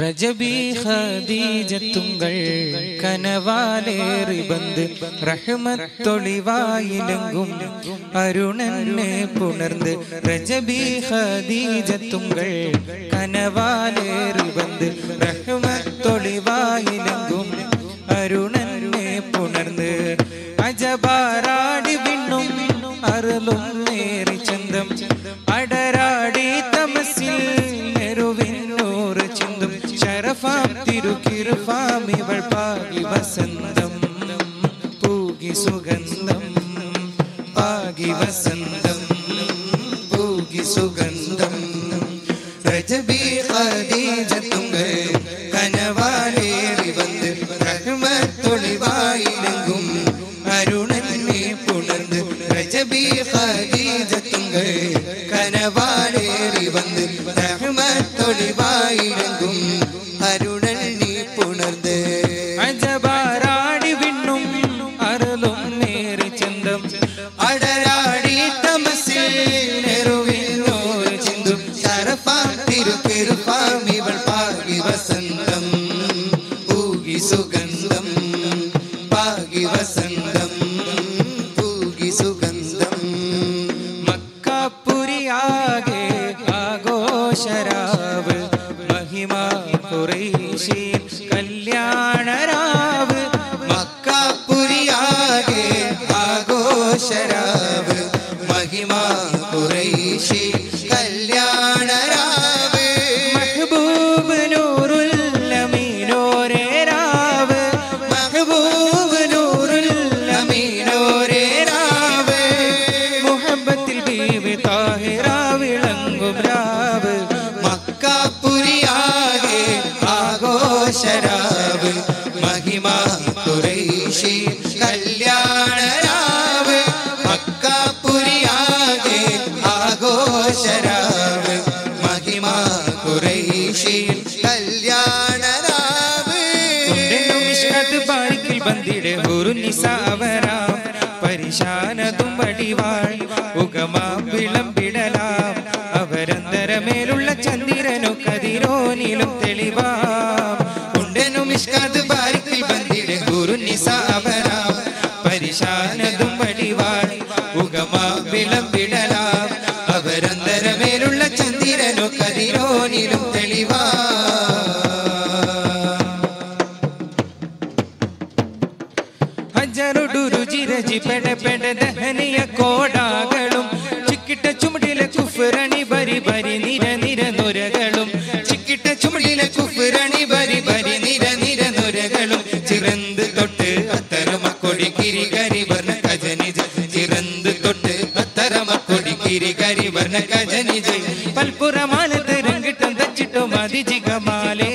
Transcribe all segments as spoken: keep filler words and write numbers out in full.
रजबी ഖദീജത്തുങ്കൾ കനവാലേറി ബന്ദ് റഹ്മത്തൊളിവായിലെങ്ങും അരുണനെ പുണർന്ന് രജബി ഖദീജത്തുങ്കൾ കനവാലേറി ബന്ദ് റഹ്മത്തൊളിവായിലെങ്ങും അരുണനെ പുണർന്ന് അജബാരാടി വിണ്ണും അരുളും നേറി ചന്തം അടരാടി തമസിൽ ിരുക്കിരുഫാമിവൾ പാകി വസന്തം പൂകി സുഗന്ധം പാകി വസന്തം പൂകി സുഗന്ധം രജബി ഖദീജത്തുങ്കൾ കനവാലേറി വന്ന് റഹ്മത്തൊളിവായിലെങ്ങും അരുണനെ പുണർന്ന് രജബി ഖദീജത്തുങ്കൾ കനവാലേറി വന്ന് റഹ്മത്തൊളിവായിലെങ്ങും അരുണൻ നീ പുണർന്ന് അജബാരാടി വിണ്ണും അരുളും നേറി ചന്തം അടരാടി തമസിൽ നെറുവിനോർ ചിന്തും ശരഫാം തിരുകിരുഫാം ഇവൾ പാകി വസന്തം പൂകി സുഗന്ധം പാകി വസന്തം പൂകി സുഗന്ധം മക്കാപുരിയാകെ ആഘോഷരാവ് മഹിമാ ഖുറൈശി കല്യാണരാവ് മക്കാപുരിയാകെ ആഘോഷരാവ് മഹിമാ ഖുറൈശി കല്യാണരാവ് മഹബൂബ് നൂറുൽ അമീനോരേ രാവ് മഹബൂബ് നൂറുൽ അമീനോരേ രാവ് മുഹബത്തിൽ ബീവി താഹിറ വിളങ്ങും രാവ് മക്കാപുരിയാകെ ആഘോഷരാവ് മഹിമാ ഖുറൈശി കല്യാണരാവ് മക്കാപുരിയാകെ ആഘോഷരാവ് മഹിമാ ഖുറൈശി കല്യാണരാവ് മിശ്കത്ത് ബാരിക്കിൽ ബന്ദിടെ ഹുറു നിസാവരാം പരിശാനതും വടിവാൾ ഉഗമാം വിളമ്പിടലാം അവരന്തരമേലുള്ള ചന്ദ്രനു കതിരോനിലും തെളിവാം ഉണ്ടനു മിശ്കാത്ത് ബാരിക്കിൽ ബന്ദിടെ ഗുരു നിസാവരാം പരിശാനതും വടിവാൾ ഉഗമാം വിളമ്പിടലാം അവരന്തരമേലുള്ള ചന്ദ്രനു കതിരോനിലും തെളിവാം ജിരജി പെട പെട ദഹനിയ കോടാകളും ചിക്കിട്ട ചുമടിലെ കുഫ്രണി ബരി ബരി നിര നിര നുരകളും ചിക്കിട്ട ചുമടിലെ കുഫ്രണി ബരി ബരി നിര നിര നുരകളും ചിറന്ത് തൊട്ട് അത്തരമക്കൊടി കിരി കരി വർണ്ണ കജനിജ ചിറന്ത് തൊട്ട് അത്തരമക്കൊടി കിരി കരി വർണ്ണ കജനിജ പൽപുറമാനത്ത് രംഗിട്ടം തച്ചിട്ടോ അതിജിഗമാലേ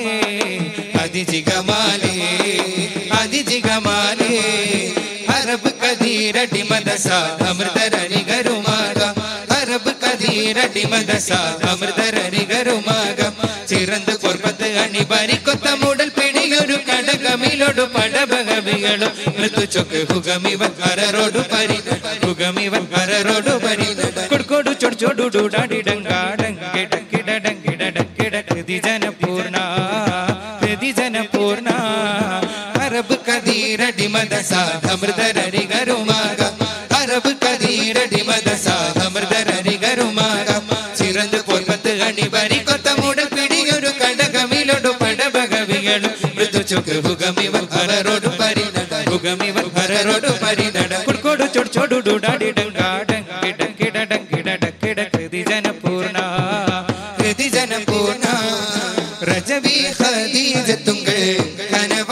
അതിജിഗമാലേ അതിജിഗമാലേ अरब कदीर मदसा अमृत रि गरुमागा अरब कदीर मदसा अमृत रि गरुमागा चिरंद पर्वत अणिबारी कोत्त मूडल पिडियोडु कडगमिलोडु पडबगमिलोडु मृदु चोक हुगमिव कररोडु परि हुगमिव कररोडु परि कुडकोडु चोडचोडु डुडाडी डंगा डंगे डंगे डंगे डंगे डंगे जनपूर्णा हृदि जनपूर्णा अरब कदीर मदसा अमृत रि गरुमागा अरब कदीर मदसा अमृत रि गरुमागा चिरंद पर्वत अणिबारी कोत्त मूडल पिडियोडु कडगमिलोडु पडबगमिलोडु मृदु चोक हुगमिव कररोडु परि हुगमिव कररोडु परि कुडकोडु चोडचोडु डुडाडी डंगा डंगे डंगे डंगे डंगे हृदि जनपूर्णा हृदि जनपूर्णा रजबी ഖദീജത്തുങ്കൾ